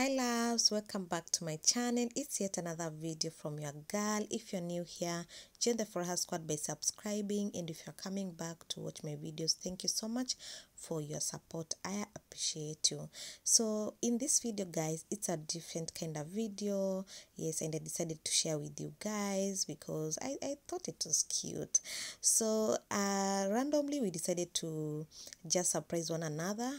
Hi loves, welcome back to my channel. It's yet another video from your girl. If you're new here, join the Forever Squad by subscribing, and if you're coming back to watch my videos, thank you so much for your support. I appreciate you. So in this video guys, it's a different kind of video, yes, and I decided to share with you guys because I thought it was cute. So randomly we decided to just surprise one another.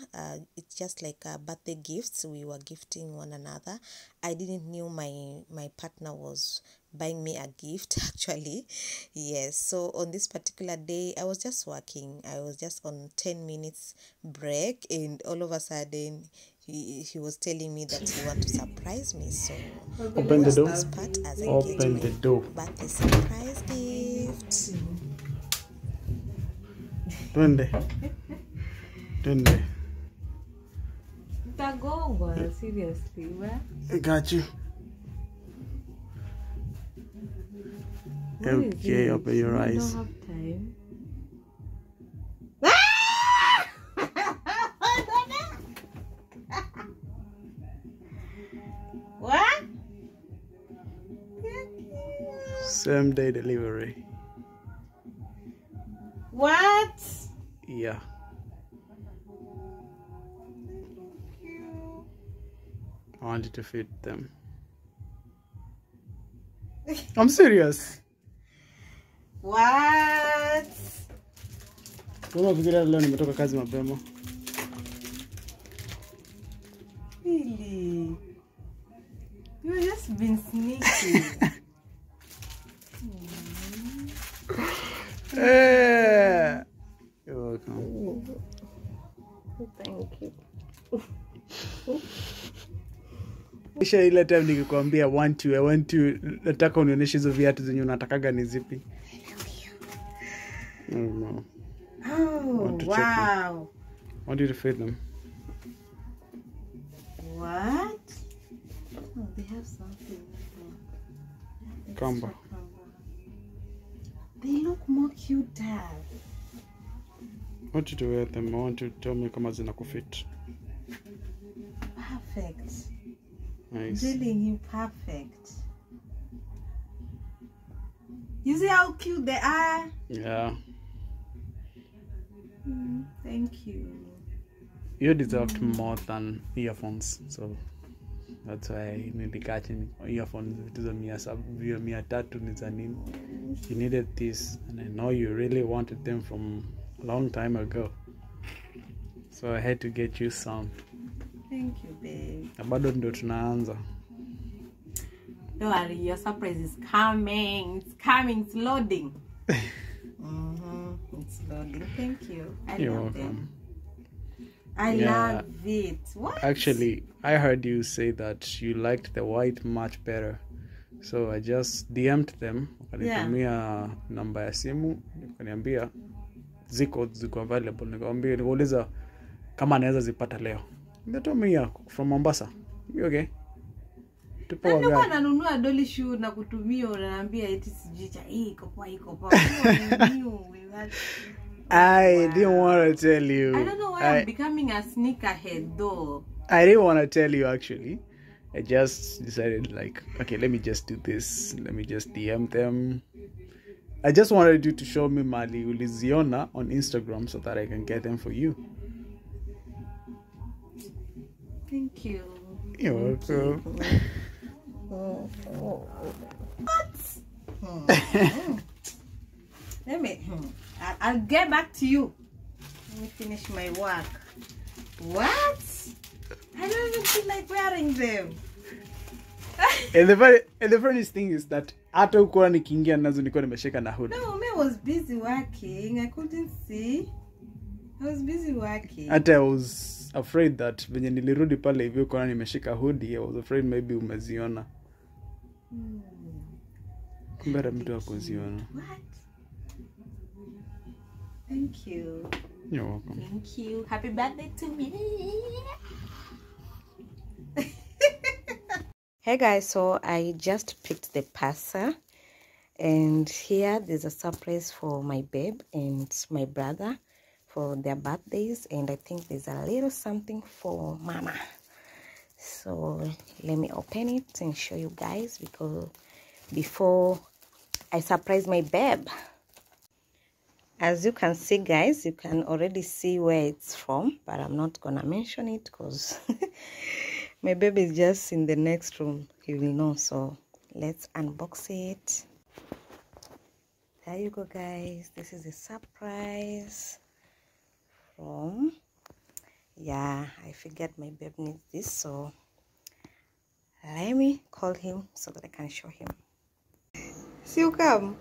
It's just like birthday gifts we were gifting one another. I didn't knew my partner was buying me a gift actually, yes. So on this particular day I was just working, I was just on 10 minutes break, and all of a sudden he was telling me that he wanted to surprise me. So open the door, open the door, but the surprise gift. Tunde Tagoba, seriously, where? I got you. Okay, open your eyes. I don't have time. What? Same day delivery. What? Yeah. Thank you. I wanted to feed them. I'm serious. What? Really? You've just been sneaky. You're welcome. Thank you. Kisha ile time nikikwambia I want to nataka unionyeshe hizo viatu zenye unatakaga ni zipi. Oh, no. Oh, wow. I want you to feed them. What? Oh, they have something. Combo. They look more cute, Dad. I want you to wear them. I want you to tell me kama zinakufit. Perfect. Nice. Dealing you perfect. You see how cute they are? Yeah. Thank you. You deserved more than earphones, so that's why maybe catching earphones to the mere tattoo is a name. You needed this, and I know you really wanted them from a long time ago, so I had to get you some. Thank you, babe. Abado ndo tunaanza. Don't worry, your surprise is coming. It's coming. It's loading. It's loading. Thank you. You're welcome. I love it. What? Actually, I heard you say that you liked the white much better, so I just DM'd them. Wakanitumia namba ya simu, wakaniambia ziko available. Nikamwambia nikauliza kama naweza zipata leo. They told me from Mombasa. You okay? Nilikuwa nanunua dolly shoe na kutumia unaniambia eti sijicha hii iko poa. I didn't want to tell you. I don't know why I'm becoming a sneakerhead though. I didn't want to tell you actually. I just decided like, okay, let me just do this. Let me just DM them. I just wanted you to show me Mali Uliziona on Instagram so that I can get them for you. Thank you. You're welcome. What? Let me. I'll get back to you. Let me finish my work. What? I don't even feel like wearing them. And the funniest thing is that after nikiingia nazo nilikuwa nimeshika na hood. No, me was busy working. I couldn't see. I was busy working. I was afraid that when nilirudi pale hivyo kwa nimeshika hoodie, I was afraid maybe umeziona. Kumbe mtu hakuziona. What? Thank you. You're welcome. Thank you. Happy birthday to me. Hey guys, so I just picked the parcel, and here there's a surprise for my babe and my brother for their birthdays, and I think there's a little something for mama. So let me open it and show you guys, because before I surprise my babe. As you can see, guys, you can already see where it's from, but I'm not gonna mention it because my baby is just in the next room. He will know. So let's unbox it. There you go, guys. This is a surprise from, yeah, I figured my babe needs this, so let me call him so that I can show him. See you come.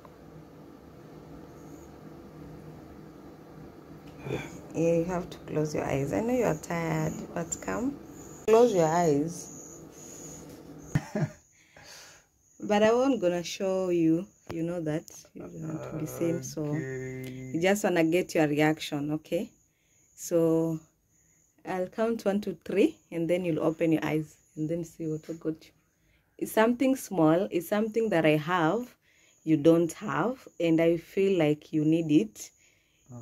Yeah, you have to close your eyes. I know you're tired, but come. Close your eyes. But I won't gonna show you. You know that. You don't want to be same, so you just wanna get your reaction, okay? So I'll count 1, 2, 3, and then you'll open your eyes and then see what I got you. It's something small. It's something that I have, you don't have, and I feel like you need it.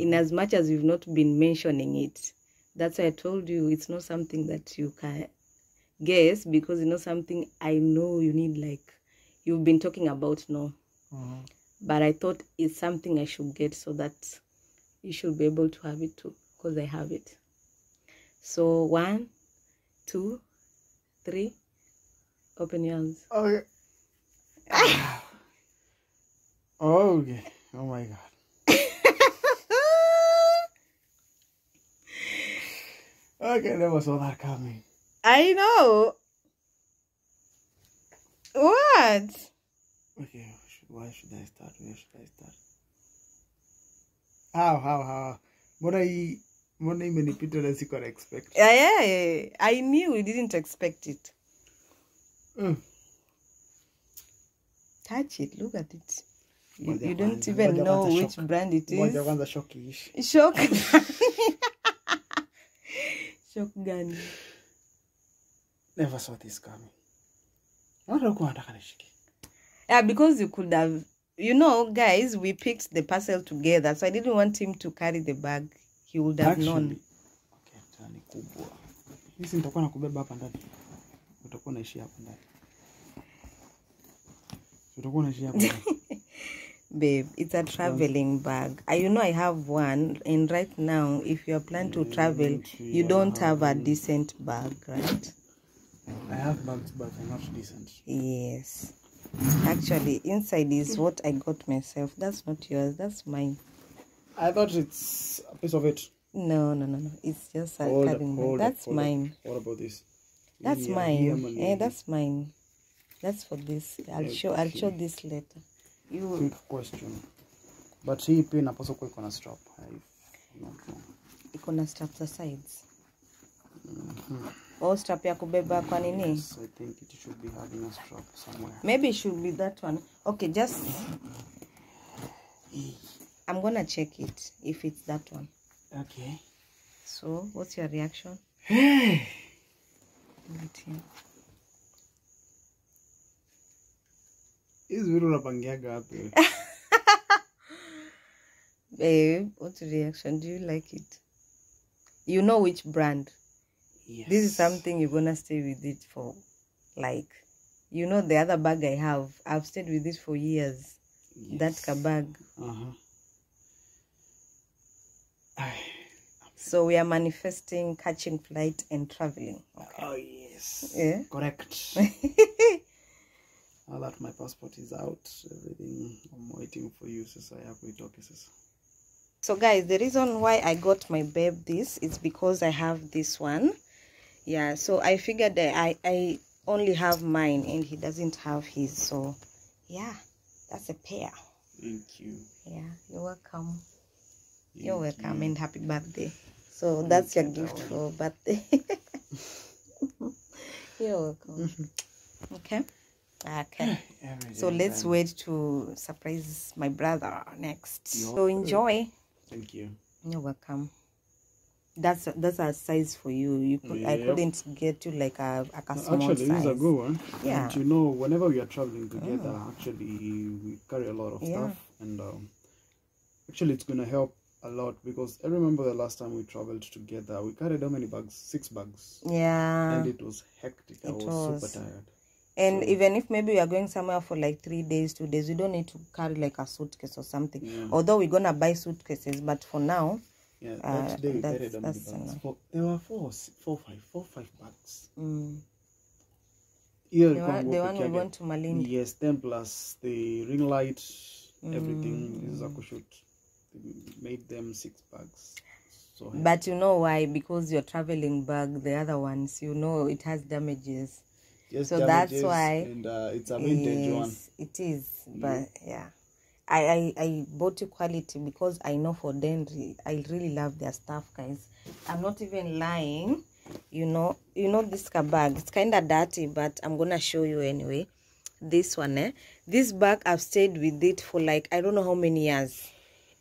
In as much as you've not been mentioning it. That's why I told you it's not something that you can guess, because it's not something I know you need, like you've been talking about, no. But I thought it's something I should get so that you should be able to have it too, because I have it. So 1, 2, 3, open your hands. Okay. Okay. Oh my God. Okay, never saw that coming. I know. What? Okay, why should I start? Where should I start? How? What I manipulated as you could expect. Yeah. I knew we didn't expect it. Touch it, look at it. You don't even know which brand it is. Shock. Shotgun. Never saw this coming. Yeah, because you could have, you know, guys, we picked the parcel together, so I didn't want him to carry the bag. He would have known. Babe, it's a traveling bag. You know I have one, and right now, if you are planning to travel, you don't have a decent bag, right? I have bags, but I'm not decent. Yes. Actually, inside is what I got myself. That's not yours. That's mine. I thought it's a piece of it. No. It's just a carrying bag. That's mine. What about this? That's mine. Yeah, that's mine. That's for this. I'll show this later. You quick question, but hii pia inapaswa kuwa iko na strap. Iko na strap za sides. Oh, strap ya kubeba kwa nini? Yes, I think it should be having a strap somewhere. Maybe it should be that one. Okay, just I'm gonna check it if it's that one. Okay. So, what's your reaction? Hey. Babe, what's your reaction? Do you like it? You know which brand? Yes. This is something you're gonna stay with it for, like, you know the other bag I have. I've stayed with it for years. Yes. That bag. So we are manifesting catching flight and traveling. Okay. Oh yes. Yeah. Correct. Now that my passport is out, everything, I'm waiting for you, since I have with offices. So guys, the reason why I got my babe this is because I have this one. Yeah, so I figured that I only have mine and he doesn't have his. So yeah, that's a pair. Thank you. Yeah, you're welcome. You're welcome and happy birthday. So that's your gift for birthday. You're welcome. Okay. So let's wait to surprise my brother next. So enjoy. Thank you. You're welcome. That's a size for you. I couldn't get you like a small size. Actually, it's a good one. Yeah. And you know, whenever we are traveling together, actually we carry a lot of stuff, and actually it's gonna help a lot, because I remember the last time we traveled together, we carried how many bags? 6 bags. Yeah. And it was hectic. I was super tired. And so, even if maybe we are going somewhere for like 3 days, 2 days, we don't need to carry like a suitcase or something. Yeah. Although we're going to buy suitcases, but for now, yeah, that day we carried how many bags? There were four or five bags. Mm. Here the one we went to Malindi. Yes, 10 plus the ring light, everything is a kushoot. Made them 6 bags. So, but you know why? Because your traveling bag, the other ones, you know, it has damages. Yes, so damages, that's why. And it's a vintage one. It is, but yeah. I bought you quality because I know for DenDri, I really love their stuff, guys. I'm not even lying. You know this bag, it's kind of dirty, but I'm gonna show you anyway. This one, this bag, I've stayed with it for like I don't know how many years,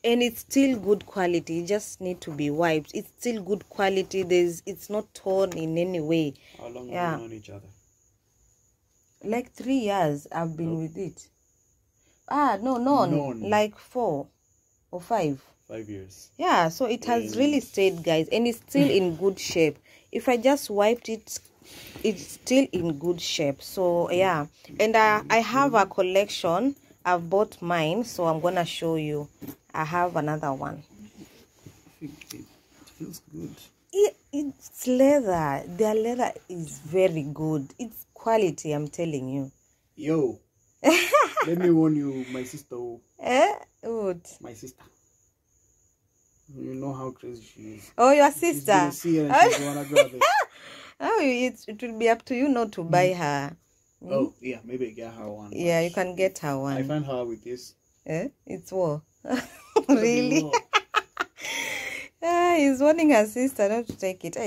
and it's still good quality. You just need to be wiped. It's still good quality. It's not torn in any way. How long have we known each other? Like 3 years I've been with it. Like 4 or 5. 5 years. Yeah, so it has really stayed, guys, and it's still in good shape. If I just wiped it, it's still in good shape. So yeah, and I have a collection. I've bought mine, so I'm gonna show you. I have another one. It feels good. It's leather. Their leather is very good. It's quality, I'm telling you. Yo, let me warn you, my sister. What? My sister. You know how crazy she is. Oh, your sister. Oh, it will be up to you not to buy her. Mm? Oh, yeah, maybe get her one. Yeah, you can get her one. I found her with this. It's war. Really? War. He's warning her sister not to take it.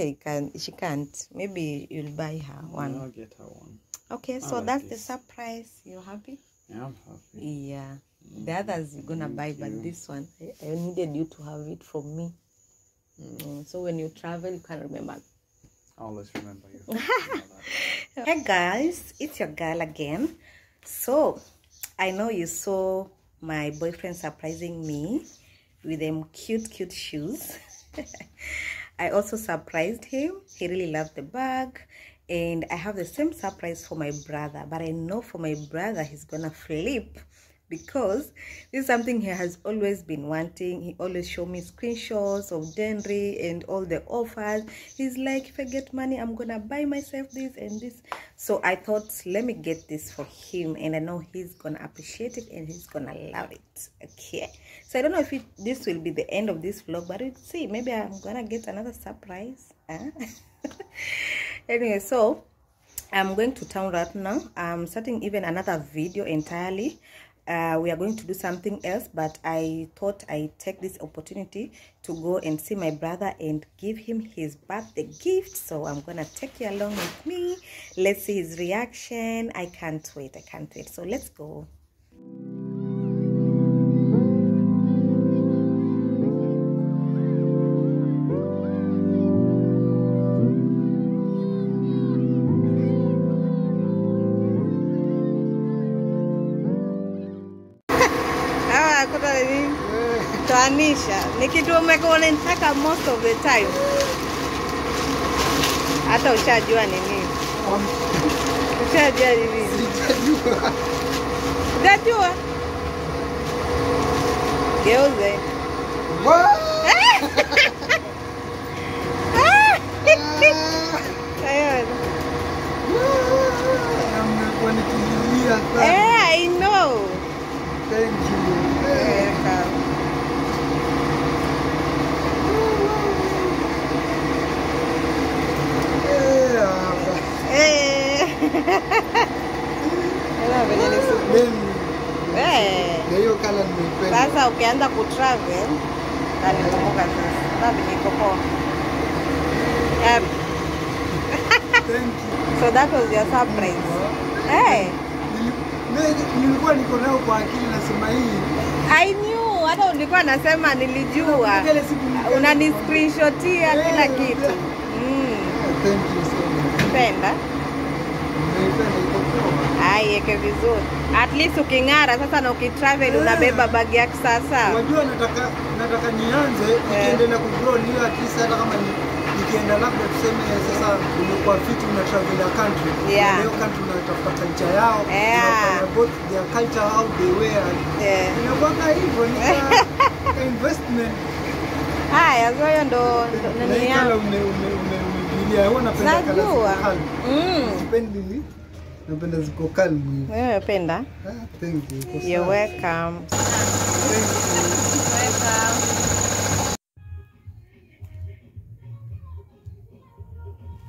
She can't. Maybe you'll buy her one. I'll get her one. Okay, so like that's this. The surprise. You happy? Yeah, I'm happy. Yeah. The others you're gonna buy, but this one I needed you to have it from me. So when you travel, you can remember. I always remember you. Hey guys, it's your girl again. So I know you saw my boyfriend surprising me with them cute shoes. I also surprised him. He really loved the bag. And I have the same surprise for my brother, but I know for my brother he's gonna flip, because this is something he has always been wanting. He always show me screenshots of DenDri and all the offers. He's like, if I get money, I'm gonna buy myself this and this. So I thought, let me get this for him, and I know he's gonna appreciate it and he's gonna love it. Okay, so I don't know if this will be the end of this vlog, but we'll see. Maybe I'm gonna get another surprise, huh? Anyway, so I'm going to town right now. I'm starting even another video entirely. We are going to do something else, but I thought I take this opportunity to go and see my brother and give him his birthday gift. So I'm gonna take you along with me. Let's see his reaction. I can't wait. So let's go. Nikitu umekuona nitaka most of the time. Hata ushajua nini? Ushajua nini? Ushajua. Geuze. I know. Thank you. Welcome. Sasa ukianza kutravel nitakumbuka sasa. Sababu niko poa. Thank you. So that was your surprise. Eh. Nilikuwa niko nao kwa akili nasema hii. I knew. Hata nilikuwa nasema nilijua. Unani screenshotia kila kitu. Thank you so much. Penda. yeke vizuri. At least ukingara sasa na ukitravel unabeba bag yako sasa. Unajua nataka nianze nikiendelea kugrow niwe at least hata kama nikienda labda tuseme sasa umekuwa fit una travel a country. Leo country unatafuta culture yao. Unatafuta both their culture how they wear. Unapata hivyo ni investment. Haya zoyo ndo nini yangu. Najua. Sipendi. Napenda ziko kalmi. Wewe unapenda? Thank you. You're welcome. Thank you. Welcome.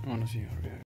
I want to see you.